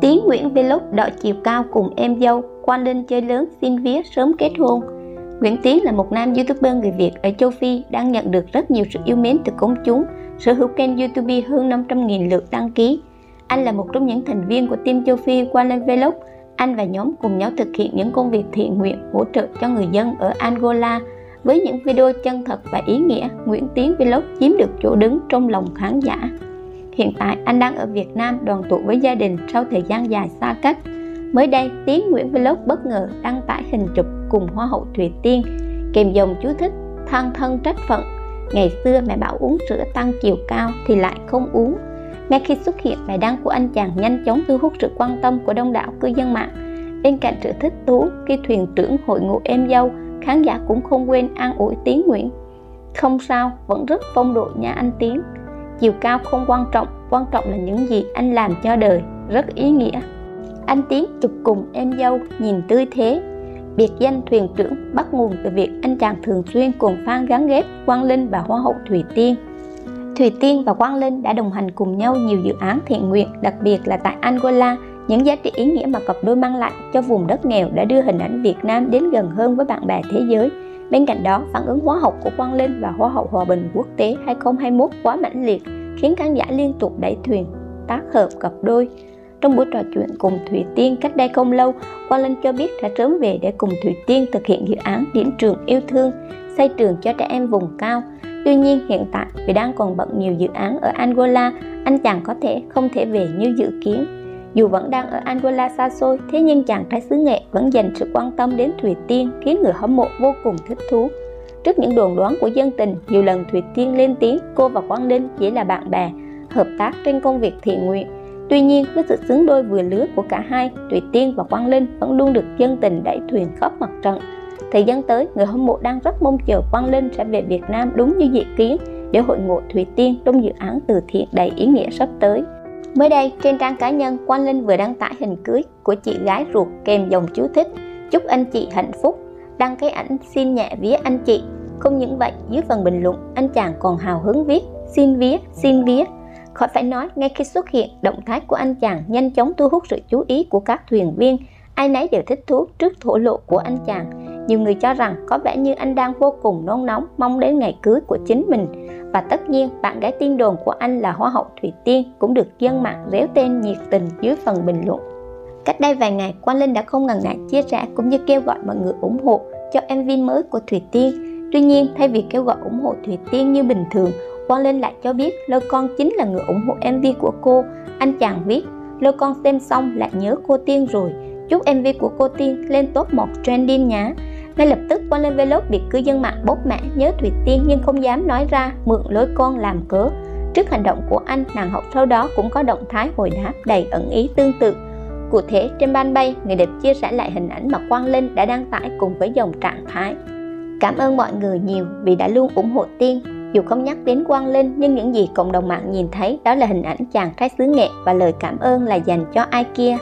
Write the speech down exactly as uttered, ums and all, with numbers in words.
Tiến Nguyễn Vlog đợi chiều cao cùng em dâu, Quang Linh chơi lớn xin vía sớm kết hôn. Nguyễn Tiến là một nam youtuber người Việt ở châu Phi đang nhận được rất nhiều sự yêu mến từ công chúng, sở hữu kênh YouTube hơn năm trăm nghìn lượt đăng ký. Anh là một trong những thành viên của team châu Phi Quang Linh Vlog. Anh và nhóm cùng nhau thực hiện những công việc thiện nguyện hỗ trợ cho người dân ở Angola. Với những video chân thật và ý nghĩa, Nguyễn Tiến Vlog chiếm được chỗ đứng trong lòng khán giả. Hiện tại, anh đang ở Việt Nam đoàn tụ với gia đình sau thời gian dài xa cách. Mới đây, Tiến Nguyễn Vlog bất ngờ đăng tải hình chụp cùng Hoa hậu Thuỷ Tiên, kèm dòng chú thích than thân trách phận. Ngày xưa mẹ bảo uống sữa tăng chiều cao thì lại không uống. Ngay khi xuất hiện, bài đăng của anh chàng nhanh chóng thu hút sự quan tâm của đông đảo cư dân mạng. Bên cạnh sự thích thú khi thuyền trưởng hội ngộ em dâu, khán giả cũng không quên an ủi Tiến Nguyễn: không sao, vẫn rất phong độ nha anh Tiến. Chiều cao không quan trọng, quan trọng là những gì anh làm cho đời. Rất ý nghĩa. Anh Tiến chụp cùng em dâu nhìn tươi thế. Biệt danh thuyền trưởng bắt nguồn từ việc anh chàng thường xuyên cùng Phan gắn ghép Quang Linh và Hoa hậu Thuỷ Tiên. Thuỷ Tiên và Quang Linh đã đồng hành cùng nhau nhiều dự án thiện nguyện, đặc biệt là tại Angola. Những giá trị ý nghĩa mà cặp đôi mang lại cho vùng đất nghèo đã đưa hình ảnh Việt Nam đến gần hơn với bạn bè thế giới. Bên cạnh đó, phản ứng hóa học của Quang Linh và Hoa hậu Hòa bình quốc tế hai không hai mốt quá mãnh liệt, khiến khán giả liên tục đẩy thuyền tác hợp cặp đôi. Trong buổi trò chuyện cùng Thuỷ Tiên cách đây không lâu, Quang Linh cho biết đã sớm về để cùng Thuỷ Tiên thực hiện dự án điểm trường yêu thương, xây trường cho trẻ em vùng cao. Tuy nhiên, hiện tại vì đang còn bận nhiều dự án ở Angola, anh chàng có thể không thể về như dự kiến. Dù vẫn đang ở Angola xa xôi, thế nhưng chàng trai xứ Nghệ vẫn dành sự quan tâm đến Thuỷ Tiên, khiến người hâm mộ vô cùng thích thú. Trước những đồn đoán của dân tình, nhiều lần Thuỷ Tiên lên tiếng cô và Quang Linh chỉ là bạn bè, hợp tác trên công việc thiện nguyện. Tuy nhiên, với sự xứng đôi vừa lứa của cả hai, Thuỷ Tiên và Quang Linh vẫn luôn được dân tình đẩy thuyền khắp mặt trận. Thời gian tới, người hâm mộ đang rất mong chờ Quang Linh sẽ về Việt Nam đúng như dự kiến để hội ngộ Thuỷ Tiên trong dự án từ thiện đầy ý nghĩa sắp tới. Mới đây, trên trang cá nhân, Quang Linh vừa đăng tải hình cưới của chị gái ruột kèm dòng chú thích chúc anh chị hạnh phúc, đăng cái ảnh xin nhẹ vía anh chị. Không những vậy, dưới phần bình luận, anh chàng còn hào hứng viết xin vía, xin vía. Khỏi phải nói, ngay khi xuất hiện, động thái của anh chàng nhanh chóng thu hút sự chú ý của các thuyền viên. Ai nấy đều thích thú trước thổ lộ của anh chàng. Nhiều người cho rằng có vẻ như anh đang vô cùng nôn nóng mong đến ngày cưới của chính mình. Và tất nhiên, bạn gái tin đồn của anh là Hoa hậu Thuỷ Tiên cũng được dân mạng réo tên nhiệt tình dưới phần bình luận. Cách đây vài ngày, Quang Linh đã không ngần ngại chia sẻ cũng như kêu gọi mọi người ủng hộ cho em vê mới của Thuỷ Tiên. Tuy nhiên, thay vì kêu gọi ủng hộ Thuỷ Tiên như bình thường, Quang Linh lại cho biết Lôi Công chính là người ủng hộ em vê của cô. Anh chàng viết: Lôi Công xem xong lại nhớ cô Tiên rồi, chúc em vê của cô Tiên lên top một trending nhá. Ngay lập tức, Quang Linh Vlog bị cư dân mạng bóp mã nhớ Thuỷ Tiên nhưng không dám nói ra, mượn Lôi Công làm cớ. Trước hành động của anh, nàng hậu sau đó cũng có động thái hồi đáp đầy ẩn ý tương tự. Cụ thể, trên ban bay, người đẹp chia sẻ lại hình ảnh mà Quang Linh đã đăng tải cùng với dòng trạng thái: cảm ơn mọi người nhiều vì đã luôn ủng hộ Tiên. Dù không nhắc đến Quang Linh, nhưng những gì cộng đồng mạng nhìn thấy đó là hình ảnh chàng trai xứ Nghệ và lời cảm ơn là dành cho ai kia.